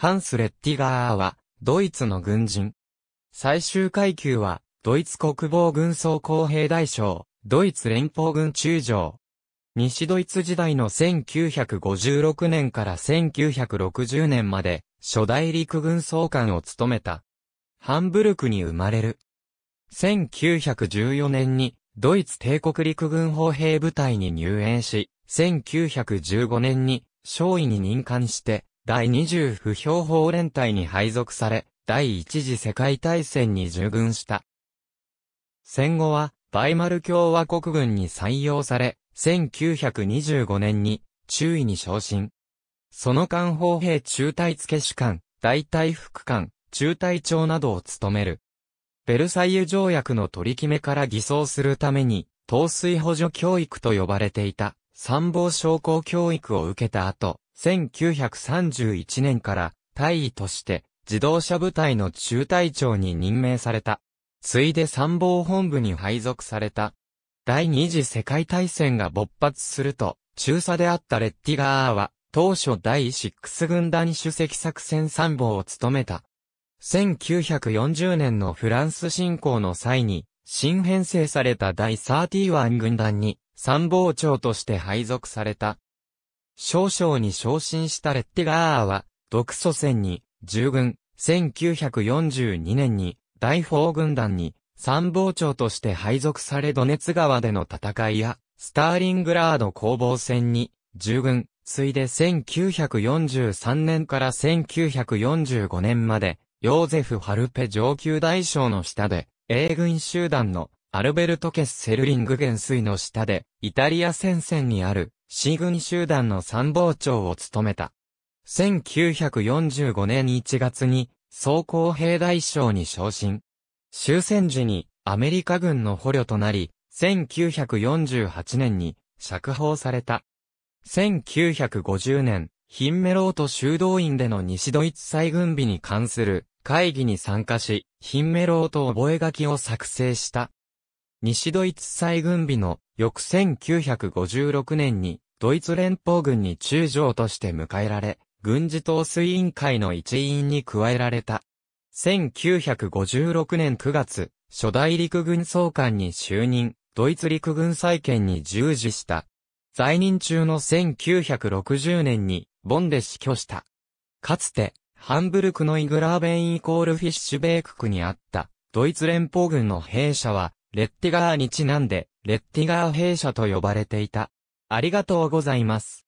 ハンス・レッティガーは、ドイツの軍人。最終階級は、ドイツ国防軍総工兵大将、ドイツ連邦軍中将。西ドイツ時代の1956年から1960年まで、初代陸軍総監を務めた。ハンブルクに生まれる。1914年に、ドイツ帝国陸軍砲兵部隊に入園し、1915年に、少尉に任官して、第20歩兵砲連隊に配属され、第一次世界大戦に従軍した。戦後は、バイマル共和国軍に採用され、1925年に、中尉に昇進。その間砲兵中隊付主官、大隊副官、中隊長などを務める。ベルサイユ条約の取り決めから偽装するために、統帥補助教育と呼ばれていた、参謀将校教育を受けた後、1931年から大尉として自動車部隊の中隊長に任命された。ついで参謀本部に配属された。第二次世界大戦が勃発すると、中佐であったレッティガーは、当初第6軍団主席作戦参謀を務めた。1940年のフランス侵攻の際に、新編成された第31軍団に参謀長として配属された。少将に昇進したレッティガーは、独ソ戦に、従軍、1942年に、第4軍団に、参謀長として配属されドネツ川での戦いや、スターリングラード攻防戦に、従軍、ついで1943年から1945年まで、ヨーゼフ・ハルペ上級大将の下で、英軍集団の、アルベルト・ケッセルリング元帥の下で、イタリア戦線にある、C軍集団の参謀長を務めた。1945年1月に、総工兵大将に昇進。終戦時に、アメリカ軍の捕虜となり、1948年に、釈放された。1950年、ヒンメロート修道院での西ドイツ再軍備に関する会議に参加し、ヒンメロート覚書を作成した。西ドイツ再軍備の翌1956年にドイツ連邦軍に中将として迎えられ、軍事統帥委員会の一員に加えられた。1956年9月、初代陸軍総監に就任、ドイツ陸軍再建に従事した。在任中の1960年にボンで死去した。かつて、ハンブルクのイグラーベン=フィッシュベーク区にあった、ドイツ連邦軍の兵舎は、レッティガーにちなんで、レッティガー兵舎と呼ばれていた。ありがとうございます。